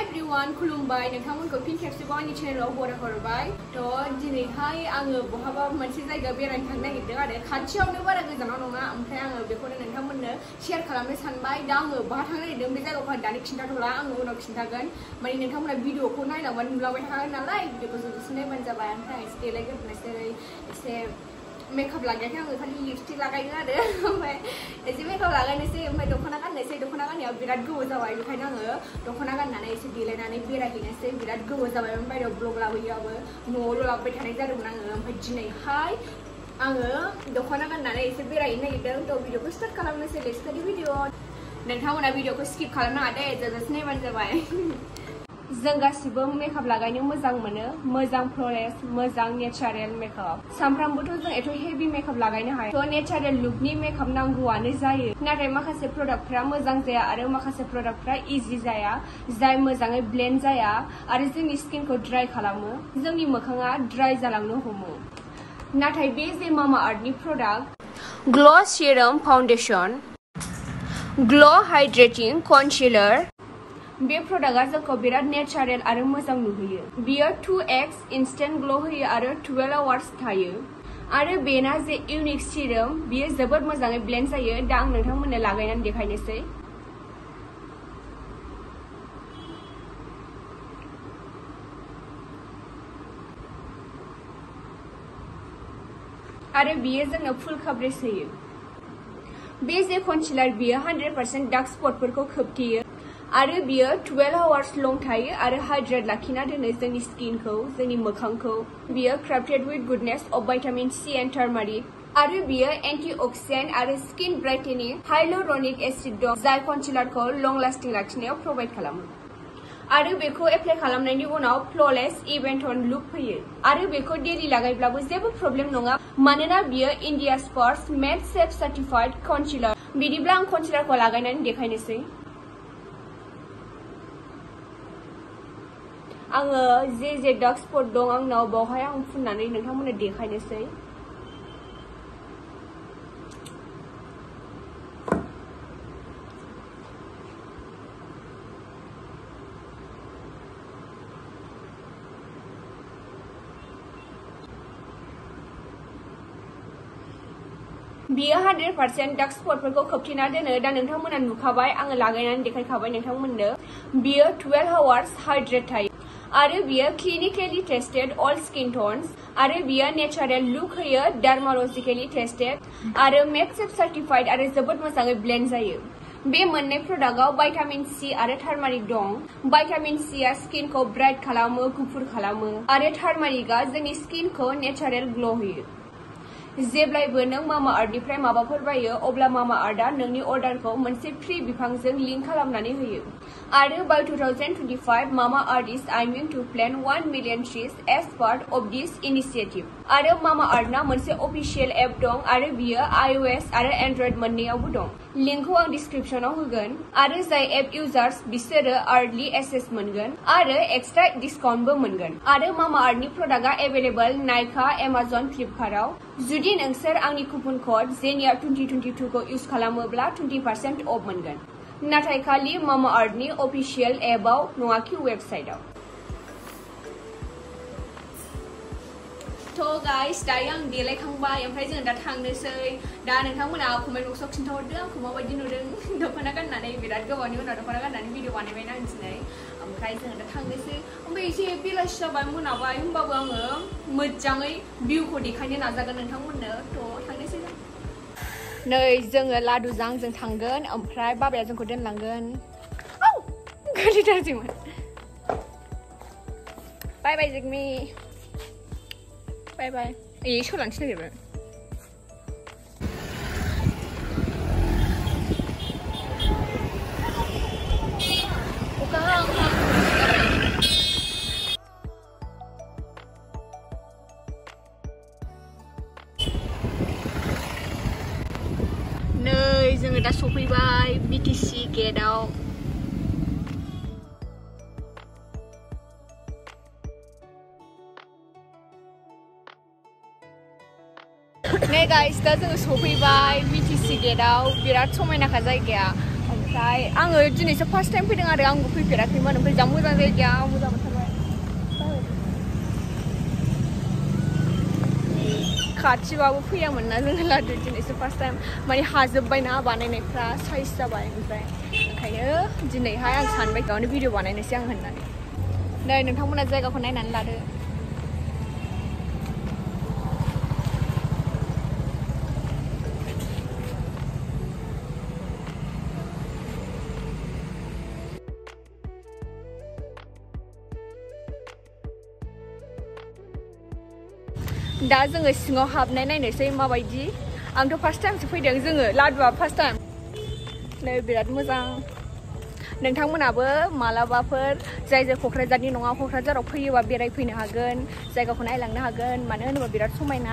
everyone, Kulumbai. Nekamun ko pin capsule ko ani channel aw bora horbai. To dinihai ango bohaba manse jayga beran thang nagirdo are. Khatsiawno bara gojana nonga, omfray ango bekono nekamunno share kalamno sanbai. Da ango baha thang nagirdo be jaygaw dani khintatola ango unaw khintagोन. Mane nekamuna video ko nainawan नुलाबाय थागोन नालाय बेखौ जुसिनाय बान जाबाय ओमफ्राय एसे देलायग्रोनोसै एसे makeup लागायाखै आङो खालि lipstick लागायो आरो ओमफ्राय एसे मेकआप लागायनोसै ओमफ्राय दख'ना गाननायाव बिराद गोबाव जाबाय बेखायनो आङो दख'ना गाननानै एसे देलायनानै बेरायहैनोसै बिराद गोबाव जाबाय ओमफ्राय बायह्रायाव ब्लग लाबोयोआबो न'आवल' लाबोबाय थानाय जादोंमोन आङो ओमफ्राय दिनैहाय आङो दख'ना गाननानै एसे बेरायहैनो नागिरदों थ' भिडिअखौ स्टार्ट खालामनोसै लेट्स स्टार्ट दि भिडिअ नोंथांमोना भिडिअखौ स्किप खालामनाङा दे जुसिनाय बान जाबाय जों गासिबो मेकआप लागायनो मोजां मोनो मोजां फ्लरेस मोजां नेचारेल मेकआप सामफ्रामबोथ' जों एथ' हेभि मेकआप लागायनो हाया थ' नेचारेल लुकनि मेकआप नांगौआनो जायो नाथाय माखासे प्रडाक्टफ्रा मोजां जाया आरो माखासे प्रडाक्टफ्रा इजि जाया जाय मोजाङै ब्लेन्ड जाया आरो जोंनि स्किनखौ ड्राइ खालामो जोंनि मोखाङा ड्राइ जालांनो हमो नाथाय बे जे मामा आर्थनि product ग्ल' serum foundation glow' hydrating concealer बे प्रडाक्टआ जोंखौ बिराद नेचारेल आरो मोजां नुहैयो बियो 2x इनस्टेन्ट ग्लो होयो आरो 12 आवार्स थायो आरो बेना जे इउनिक सिराम बियो जोबोद मोजाङै ब्लेन्ड जायो दा आं नोंथांमोननो लागायनानै देखायनोसै आरो बियो जोंनो फुल कभारेज होयो बे जे कन्सिलार बियो 100% डार्क स्पटफोरखौ खोबथेयो आरो बियो 12 आवार्स लंग थायो आरो हाइड्रेट लाखिना दोनो जोंनि स्किनखौ जोंनि मोखांखौ बियो crafted with goodness of vitamin C and turmeric आरो बियो एन्टिअक्सिडेन्ट आरो स्किन ब्राइटेनिं हाइलुरनिक एसिड दं जाय कन्सिलारखौ लंग लास्टिं लाखिनायाव प्रोवाइड खालामो आरो बेखौ एप्लाइ खालामनायनि उनाव फ्ल'लेस इभेन टन लुक फैयो आरो बेखौ डेलि लागायब्लाबो जेबो प्रब्लेम नङा मानोना बियो इंडिया स्पर्स मेड सेफ सर्टिफाइड कन्सिलार बिदिब्ला आं कन्सिलारखौ लागायनानै देखायनोसै आङो जे जे डार्क स्पट दं आंनाव बावहाय आं फुननानै नोंथांमोननो देखायनोसै बियो 100% डार्क स्पटफोरखौ खोबथेना दोनो दा नोंथांमोना नुखाबाय आङो लागायनानै देखायखाबाय नोंथांमोननो बियो 12 आवार्स हाइड्रेट थायो आरो बियो clinically tested all skin tones आरो बियो नेचारेल लुक होयो डर्मालजिकली टेस्टेड आरो मेकसेफ सर्टिफाइड आरो जोबोद मोजाङै ब्लेन्ड जायो बे मोननै प्रडाक्टआव विटामिन सी आरो टार्मारिक दं विटामिन सी आ स्किनखौ ब्राइट खालामो गुफुर खालामो आरो टार्मारिकआ जोंनि स्किनखौ नेचारेल ग्लो होयो जेब्लायबो नों मामा आर्थनिफ्राय माबाफोर बायो अब्ला मामा आर्थआ नोंनि अर्डारखौ मोनसे फ्री बिफांजों लिंक खालामनानै होयो आरो bye 2025 Mamaearth is aiming to plant 1 million trees as part of this initiative आरो मामा आर्थना मोनसे अफिसियेल एप दं आरो बियो iOS आरो Android मोननैयावबो दं लिंकखौ आं डिसक्रिप्शनाव होगोन आरो जाय एप इउजार्स बिसोरो आर्थलि एक्सेस मोनगोन आरो एक्सट्रा डिस्काउन्टबो मोनगोन आरो मामा आर्थनि प्रडाक्टआ एभेलेबल नाइका Amazon फ्लिपकार्टआव जुदि नोंसोर आंनि कुपन कड जेनिया 2022 खौ इउज खालामोब्ला 20% अफ मोनगोन नाथाय खालि मामा आर्थनि अफिसियेल एपआव नङाखि वेबसाइटआव थ' गाइस दायो आं देलायखांबाय ओमफ्राय जों दा थांनोसै दा नोंथांमोना कमेन्ट बक्सआव खिन्थाहरदो आंखौ माबायदि नुदों दख'ना गाननानै बिराद गोबावनि उनाव दख'ना गाननानै भिडिअ बानायबाय ना दिनै ओमफ्राय जों दा थांनोसै ओमफ्राय एसे बेलासि जाबाय मोनाबाय होमबाबो आङो मोजाङै भिउखौ देखायनो नाजागोन नोंथांमोननो थ' थांनोसै जों नै जोङो लादुजों जों थांगोन ओमफ्राय बाबाया जोंखौ दोनलांगोन औ गोदैथारसैमोन बाय बाय जिगमि बाय बाय ए सोलांसै नागिरबाय नै जोङो दा सफैबाय BTC गेटआव गाइस दा जों सफैबाय BTC गेटआव बिराद समायनाखा जायगाया ओमफ्राय आङो दिनैसो फर्स्ट टाइम फैदों आरो आंबो फैफेराखैमोन ओमफ्राय जा मोजां जायगा मोजां मोनथारबाय खाथिबाबो फैयामोन ना जों लादु दिनैसो फर्स्ट टाइम माने हाजोबबायना बानायनायफ्रा साइज जाबाय ओमफ्राय ओंखायनो दिनैहाय आं सानबाय गावनो भिडिअ बानायनोसै आं होननानै नै नोंथांमोना जायगाखौ नायनानै लादो दा जोङो सिङाव हाबनाय नायनोसै माबायदि आंथ' फर्स्ट टाइम सो फैदों जोङो लाडुआ फर्स्ट टाइम नै बिराद मोजां नोंथांमोनाबो मालाबाफोर जाय जाय क'क्राझारनि नङा क'क्राझाराव फैयोबा बेरायफैनो हागोन जायगाखौ नायलांनो हागोन मानो होनोबा बिराद समायना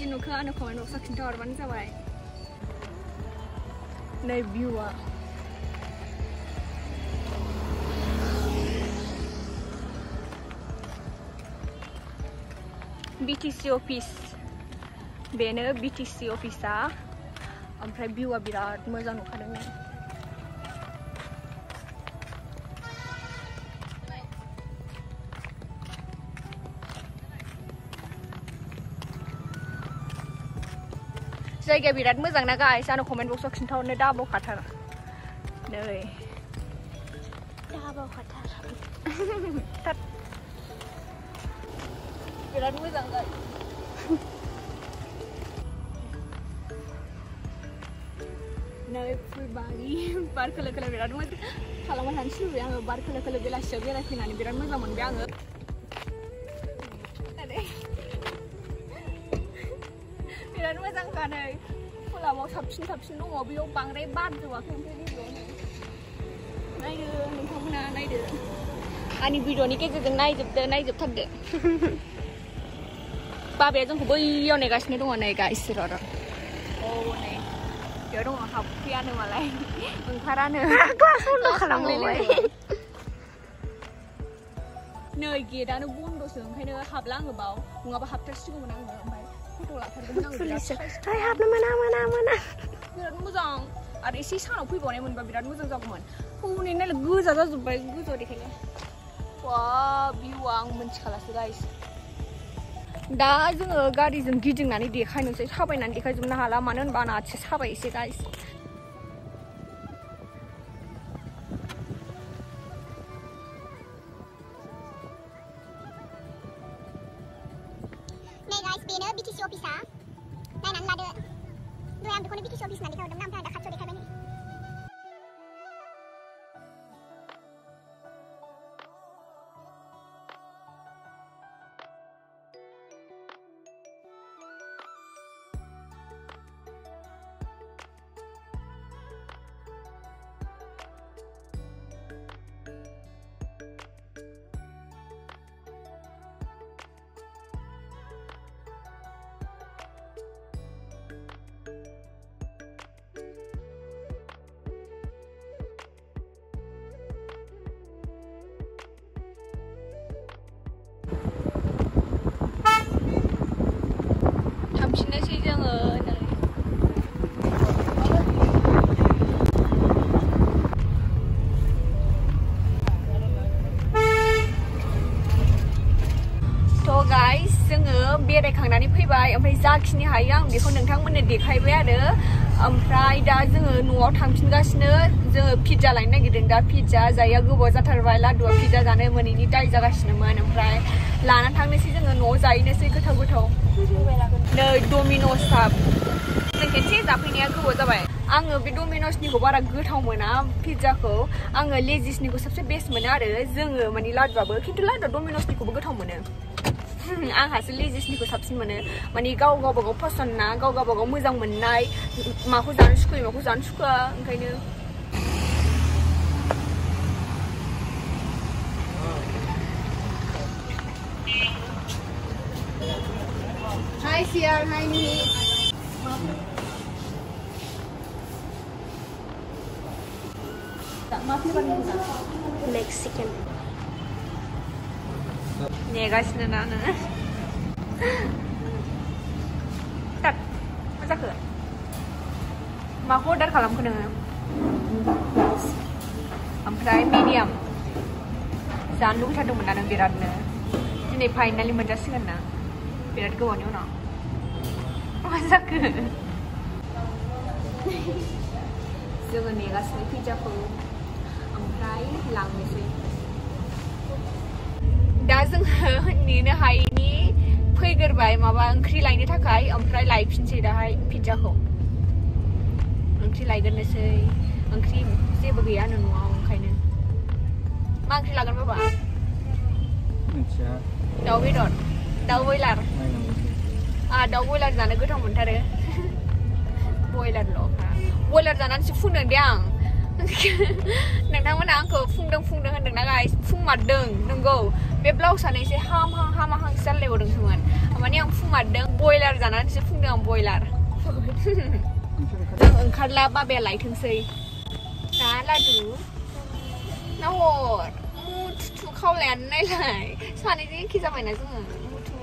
Jenu ka ano comment box section tawar ban jawai nai view a BTC office beno BTC office a amfrai view a birat mojang nukadang na जायगाया बिराद मोजां ना गाइस आंनो कमेन्ट बक्सआव खिन्थाहरनो दाबो खाथार नै दाबो खाथार बिराद मोजां गाइस नै फुल बारि पार्क खालाखला बिराद मोजां खालामनो हानसिबाय आङो पार्क खालाखला बेलासियाव बेरायफैनानै बिराद मोजां मोनबाय आङो नै फुलामाव साबसिन साबसिन दङ बेयाव बांद्राय बारजोबाखै ओमफ्राय बेयावनो नायदो नोंथांमोना नायदो आंनि भिडिअनि गेजेरजों नायजोबदो नायजोबथारदो बाबाया जोंखौ बैयाव नेगासिनो दङ नै गाइस र' र' औ नै बेयाव दङ हाबफैयानो मालाय ओंखारानो क्लास बन्द खालामबाय नै गेटआनो बन्दसो ओंखायनो हाबला आङो बाव नङाबा हाबथारसिगौमोन आङो ओमफ्राय हाय हाबनो मोना मोना मोना बिराद मोजां आरो एसे सानाव फैबावनाय मोनबा बिराद मोजां जागौमोन हनै नायलाय गोजा जाजोब्बाय गोजा देखायनो वा भिउआ आं मिथिखालासो गाइस दा जोङो गारिजों गिदिंनानै देखायनोसै साबायनानै देखायजोबनो हाला मानो होनबा आंना आथिं साबाय एसे गाइस जाबाय ओमफ्राय जाखिनिहाय आं बेखौ नोंथांमोननो देखायबाय आरो ओमफ्राय दा जोङो न'आव थांफिनगासिनो जोङो पिज्जा लायनो नागिरदों दा पिज्जा जाया गोबाव जाथारबाय लादुआ पिज्जा जानो मोनैनि दाय जागासिनोमोन ओमफ्राय लाना थांनोसै जोङो न'आव जायनोसै गोथाव गोथाव नै डमिन'स साब खेनसे जाफैनाया गोबाव जाबाय आङो बे डमिन'सनिखौ बारा गोथाव मोना पिज्जाखौ आङो लेजिसनिखौ सबसे बेस्ट मोनो आरो जोङो माने लादुआबो खिन्थु लादुआ डमिन'सनिखौबो गोथाव मोनो आंहासो लेजिसनिखौ साबसिन मोनो माने गाव गावबागाव पसन्द ना गाव गावबागाव मोजां मोननाय माखौ जानो सुखुयो माखौ जानो सुखुवा ओंखायनो हाय सियार हाय नि Mexican नेगासिनो ना नोङो थाब मा जाखो माखौ अर्डार खालामखो नोङो ओमफ्राय मिडियाम जानो लुबैथारदोंमोन ना नों बिरादनो दिनै फाइनालि मोनजासिगोन ना बिराद गोबावनि उनाव मा जाखो जोङो नेगासिनो पिज्जाखौ ओमफ्राय लांनोसै दा जोङो नेनो हायिनि फैगोरबाय माबा ओंख्रि लायनो थाखाय ओमफ्राय लायफिनसै दाहाय पिज्जाखौ ओंख्रि लायगोरनोसै ओंख्रि जेबो गैया न'आव ओंखायनो मा ओंख्रि लागोन बाबा मिथिया दाउ बेदर दाउ बयलार आ दाउ बयलार जानो गोथाव मोनथारो बयलारल' बयलार जानानैसो फुनदों दे आं नोंथांमोना आंखौ फुंदों होनदोंना गाइस फुंमारदों नंगौ बे ब्लाउसानो एसे हाम हां जालायबोदोंसोमोन माने आं फुंमारदों बयलार जानानैसो फुंदों आं बयलार आं ओंखारला बाबाया लायथोंसै ना लादु ना हर मुथु खावलायानो नायलाय सानैजों एखे जाबायना जोङो मुथु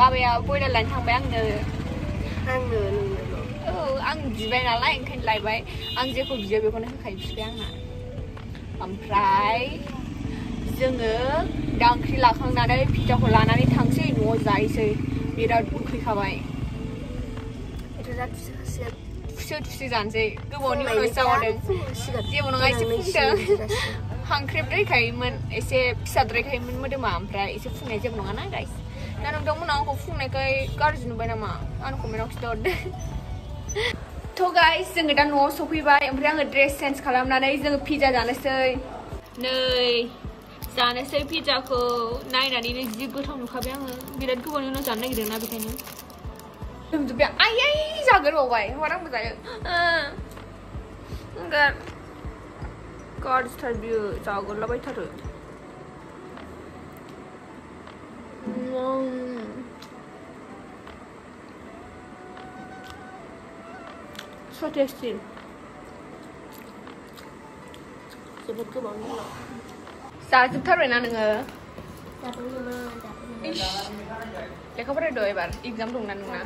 बाबाया बयलार लायनो थांबाय आंनो आं बिबाय नालाय ओंखायनो लायबाय आं जेखौ बियो बेखौनो होखायो बिबाय आंहा ओमफ्राय जोङो दा ओंख्रि लाखांनानै पिज्जाखौ लानानै थांसै न'आव जायसै बिराद उखैखाबाय बिराद थुसो जानोसै गोबावनि उनाव जावदों जेबो नङा एसे फुंदों हांख्रेबद्रायखायोमोन एसे फिसाद्रायखायोमोन मोदोमा ओमफ्राय एसे फुंनाय जेबो नङा ना गाइस दा नोंथांमोना आंखौ फुंनायखाय गाज्रि नुबाय नामा आं कमेन्टाव खिथाहरदो तो गाइस जोङो दा न'आव सफैबाय ओमफ्राय आङो ड्रेस चेन्ज खालामनानै जोङो पिज्जा जानोसै नै जानोसै पिज्जाखौ नायनानैनो जि गोथाव नुखाबाय आङो बिराद गोबावनि उनाव जानो नागिरदों ना बेखायनो लोमजोब्बाय आयै जागोरबावबाय हर आंबो जायो गाज्रिथार बियो जागोरलाबायथारो So tasty. जोबोद गोबाव नांला जाजोबथारबाय ना नोङो लेखा फरायदो एबार एग्जाम दंना नोंना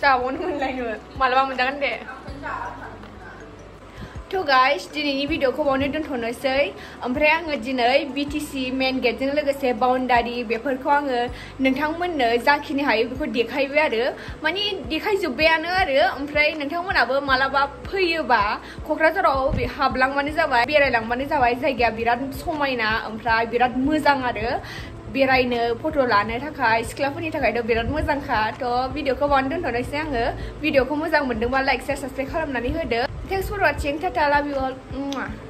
जाबावनो मोनलायनो मालाबा मोनजागोन दे तो गाइस दिनैनि भिडिअखौ बावनो दोनथ'नोसै ओमफ्राय आङो दिनै बीटीसी मेन गेटजों लोगोसे बाउन्डारि बेफोरखौ आङो नोंथांमोननो जाखिनि हायो बेखौ देखायबाय आरो माने देखायजोब्बायानो आरो ओमफ्राय नोंथांमोनाबो मालाबा फैयोबा क'क्राझाराव हाबलांबानो जाबाय बेरायलांबानो जाबाय जायगाया बिराद समायना ओमफ्राय बिराद मोजां आरो बेरायनो फट' लानो थाखाय सिख्लाफोरनि थाखायथ' बिराद मोजांखा त' भिडिअखौ बावनो दोनथ'नोसै आङो भिडिअखौ मोजां मोनदोंबा लाइक शेयार साबस्क्राइब खालामनानै होदो Thanks for watching. Tata, love you all.